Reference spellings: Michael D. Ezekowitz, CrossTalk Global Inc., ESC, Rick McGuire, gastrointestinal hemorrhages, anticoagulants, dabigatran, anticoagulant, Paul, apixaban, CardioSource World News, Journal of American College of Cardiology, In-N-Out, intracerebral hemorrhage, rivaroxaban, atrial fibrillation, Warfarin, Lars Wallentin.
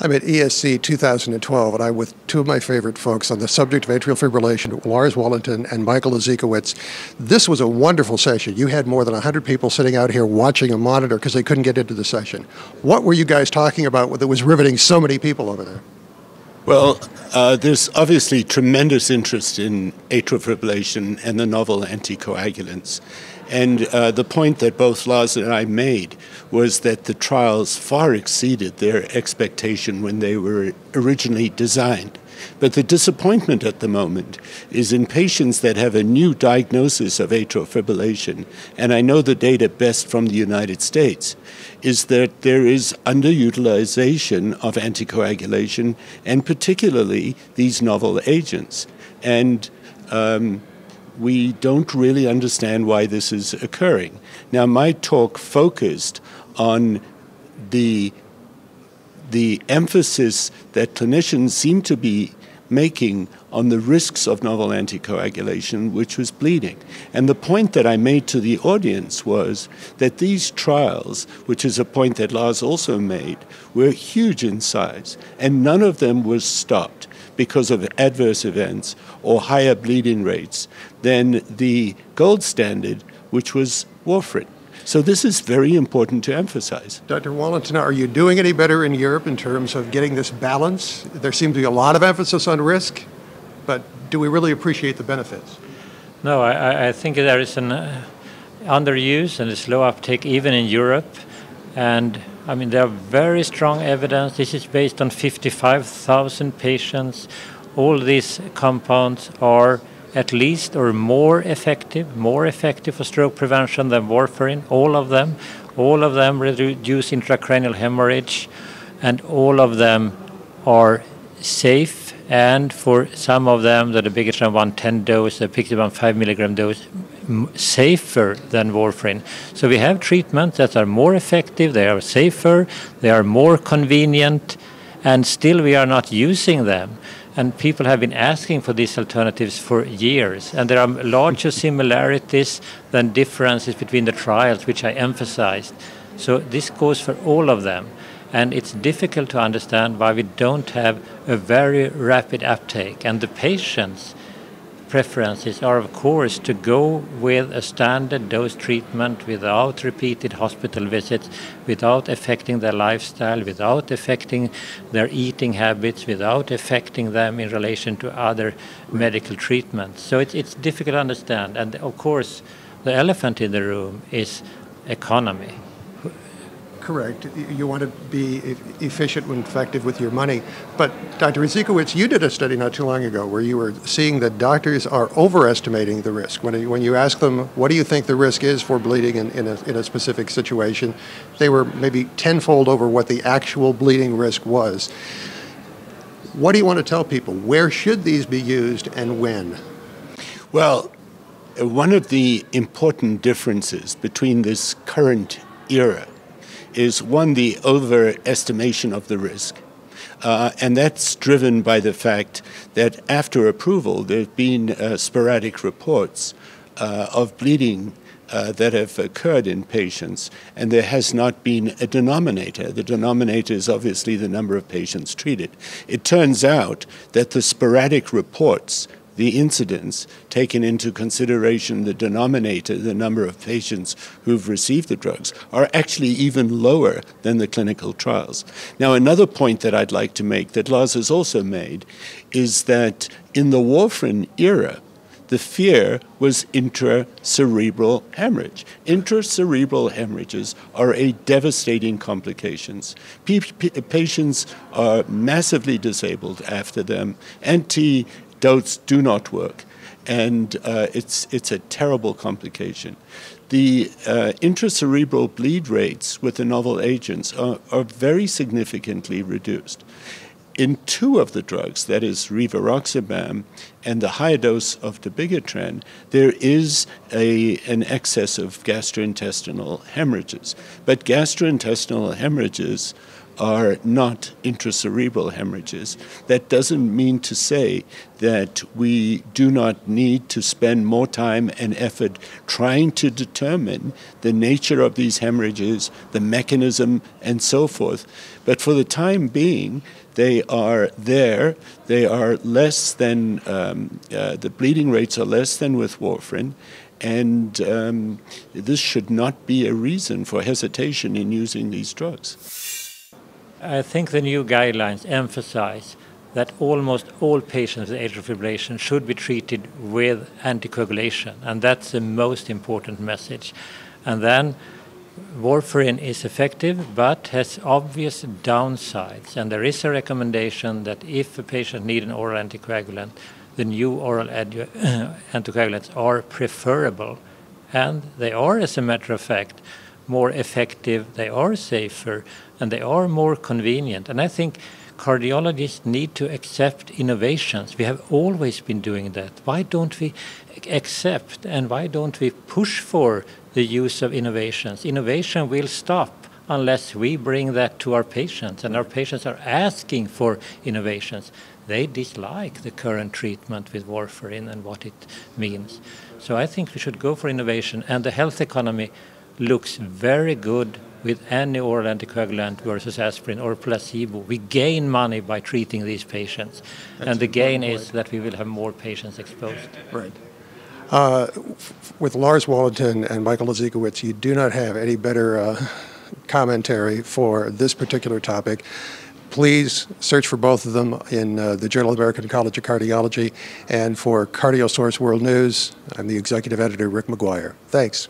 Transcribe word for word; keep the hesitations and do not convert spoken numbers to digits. I'm at E S C two thousand twelve, and I'm with two of my favorite folks on the subject of atrial fibrillation, Lars Wallentin and Michael Ezekowitz. This was a wonderful session. You had more than one hundred people sitting out here watching a monitor because they couldn't get into the session. What were you guys talking about that was riveting so many people over there? Well, uh, there's obviously tremendous interest in atrial fibrillation and the novel anticoagulants. And uh, the point that both Lars and I made was that the trials far exceeded their expectation when they were originally designed. But the disappointment at the moment is in patients that have a new diagnosis of atrial fibrillation, and I know the data best from the United States, is that there is underutilization of anticoagulation, and particularly these novel agents. And um, we don't really understand why this is occurring. Now, my talk focused on the, the emphasis that clinicians seem to be making on the risks of novel anticoagulation, which was bleeding. And the point that I made to the audience was that these trials, which is a point that Lars also made, were huge in size, and none of them was stopped because of adverse events or higher bleeding rates than the gold standard, which was warfarin. So this is very important to emphasize. Doctor Wallentin, are you doing any better in Europe in terms of getting this balance? There seems to be a lot of emphasis on risk, but do we really appreciate the benefits? No, I, I think there is an uh, underuse and a slow uptake even in Europe. And I mean, there are very strong evidence. This is based on fifty-five thousand patients. All these compounds are at least or more effective, more effective for stroke prevention than warfarin. All of them, all of them reduce intracranial hemorrhage, and all of them are safe. And for some of them, the dabigatran one ten dose, the apixaban five milligram dose, safer than warfarin. So we have treatments that are more effective, they are safer, they are more convenient, and still we are not using them. And people have been asking for these alternatives for years. And there are larger similarities than differences between the trials, which I emphasized. So this goes for all of them. And it's difficult to understand why we don't have a very rapid uptake. And the patients' preferences are, of course, to go with a standard dose treatment without repeated hospital visits, without affecting their lifestyle, without affecting their eating habits, without affecting them in relation to other medical treatments. So it's, it's difficult to understand. And of course, the elephant in the room is economy. Correct. You want to be efficient and effective with your money. But Doctor Ezekowitz, you did a study not too long ago where you were seeing that doctors are overestimating the risk. When, when you ask them, what do you think the risk is for bleeding in, in, a, in a specific situation, they were maybe tenfold over what the actual bleeding risk was. What do you want to tell people? Where should these be used and when? Well, one of the important differences between this current era is one, the overestimation of the risk. Uh, and that's driven by the fact that after approval, there have been uh, sporadic reports uh, of bleeding uh, that have occurred in patients, and there has not been a denominator. The denominator is obviously the number of patients treated. It turns out that the sporadic reports, the incidence, taken into consideration the denominator, the number of patients who've received the drugs, are actually even lower than the clinical trials. Now, another point that I'd like to make that Lars has also made is that in the warfarin era, the fear was intracerebral hemorrhage. Intracerebral hemorrhages are a devastating complications. P p patients are massively disabled after them. Anti Dotes do not work, and uh, it's, it's a terrible complication. The uh, intracerebral bleed rates with the novel agents are, are very significantly reduced. In two of the drugs, that is rivaroxaban and the high dose of dabigatran, there is a, an excess of gastrointestinal hemorrhages. But gastrointestinal hemorrhages are not intracerebral hemorrhages. That doesn't mean to say that we do not need to spend more time and effort trying to determine the nature of these hemorrhages, the mechanism, and so forth. But for the time being, they are there. They are less than, um, uh, the bleeding rates are less than with warfarin. And um, this should not be a reason for hesitation in using these drugs. I think the new guidelines emphasize that almost all patients with atrial fibrillation should be treated with anticoagulation, and that's the most important message. And then warfarin is effective but has obvious downsides, and there is a recommendation that if a patient needs an oral anticoagulant, the new oral anticoagulants are preferable, and they are, as a matter of fact, more effective, they are safer, and they are more convenient. And I think cardiologists need to accept innovations. We have always been doing that. Why don't we accept and why don't we push for the use of innovations? Innovation will stop unless we bring that to our patients, and our patients are asking for innovations. They dislike the current treatment with warfarin and what it means. So I think we should go for innovation, and the health economy looks very good with any oral anticoagulant versus aspirin or placebo. We gain money by treating these patients. That's and the gain is that we will have more patients exposed. Right. Uh, with Lars Wallentin and Michael Ezekowitz, you do not have any better uh, commentary for this particular topic. Please search for both of them in uh, the Journal of American College of Cardiology, and for CardioSource World News, I'm the executive editor, Rick McGuire. Thanks.